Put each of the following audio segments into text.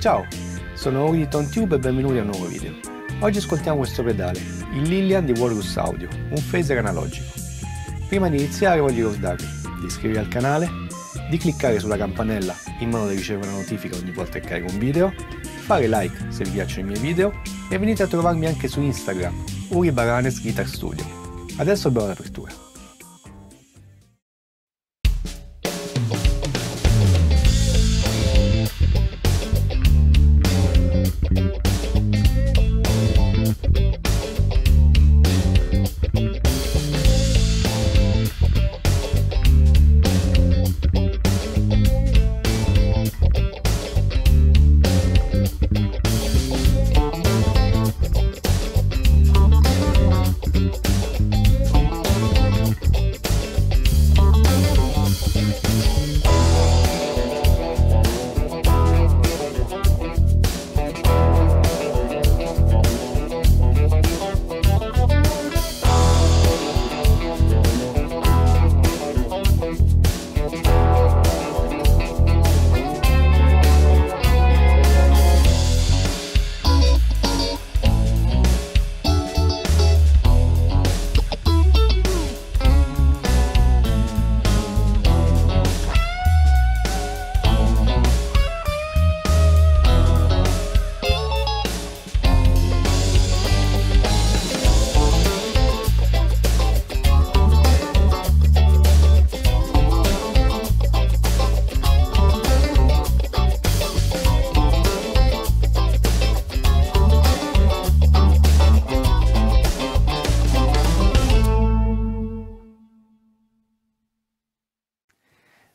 Ciao, sono Uri di TonTube e benvenuti a un nuovo video. Oggi ascoltiamo questo pedale, il Lillian di Walrus Audio, un phaser analogico. Prima di iniziare voglio ricordarvi di iscrivervi al canale, di cliccare sulla campanella in modo da ricevere una notifica ogni volta che carico un video, fare like se vi piacciono i miei video e venite a trovarmi anche su Instagram, Uri Baranes Guitar Studio. Adesso abbiamo l'apertura.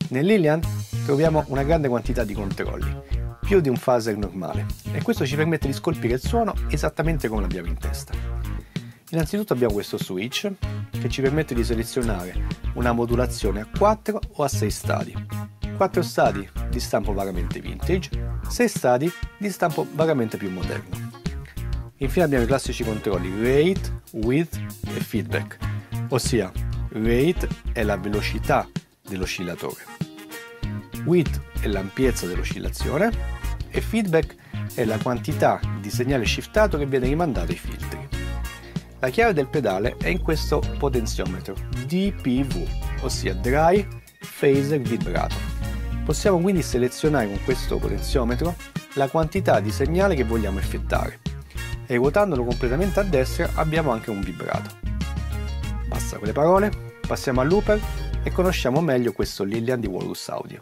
Nel Lillian troviamo una grande quantità di controlli, più di un phaser normale, e questo ci permette di scolpire il suono esattamente come l'abbiamo in testa. Innanzitutto abbiamo questo switch che ci permette di selezionare una modulazione a 4 o a 6 stadi, 4 stadi di stampo vagamente vintage, 6 stadi di stampo vagamente più moderno. Infine abbiamo i classici controlli rate, width e feedback, ossia rate è la velocità dell'oscillatore, width è l'ampiezza dell'oscillazione e feedback è la quantità di segnale shiftato che viene rimandato ai filtri. La chiave del pedale è in questo potenziometro DPV, ossia Dry Phaser Vibrato. Possiamo quindi selezionare con questo potenziometro la quantità di segnale che vogliamo effettare e ruotandolo completamente a destra abbiamo anche un vibrato. Basta con le parole, passiamo al looper e conosciamo meglio questo Lillian di Walrus Audio.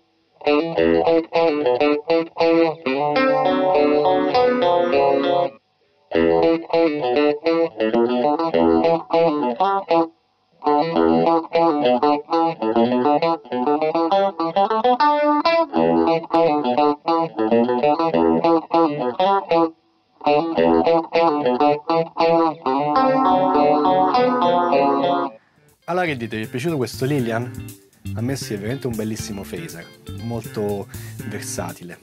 Allora, che dite, vi è piaciuto questo Lillian? A me sì, è veramente un bellissimo phaser, molto versatile.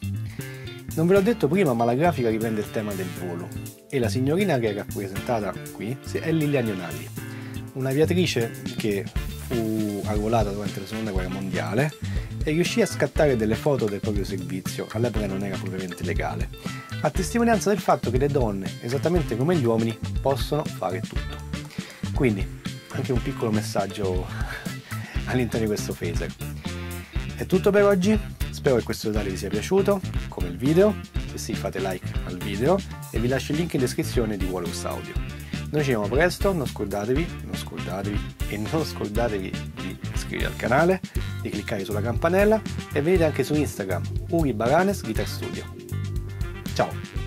Non ve l'ho detto prima, ma la grafica riprende il tema del volo e la signorina che è rappresentata qui è Liliana Leonardi, un'aviatrice che fu arruolata durante la seconda guerra mondiale e riuscì a scattare delle foto del proprio servizio, all'epoca non era propriamente legale, a testimonianza del fatto che le donne, esattamente come gli uomini, possono fare tutto. Quindi anche un piccolo messaggio all'interno di questo phaser. È tutto per oggi, spero che questo tutorial vi sia piaciuto, come il video. Se sì, fate like al video e vi lascio il link in descrizione di Walrus Audio. Noi ci vediamo presto, non scordatevi di iscrivervi al canale, di cliccare sulla campanella e venite anche su Instagram, Uri Baranes Guitar Studio. Ciao!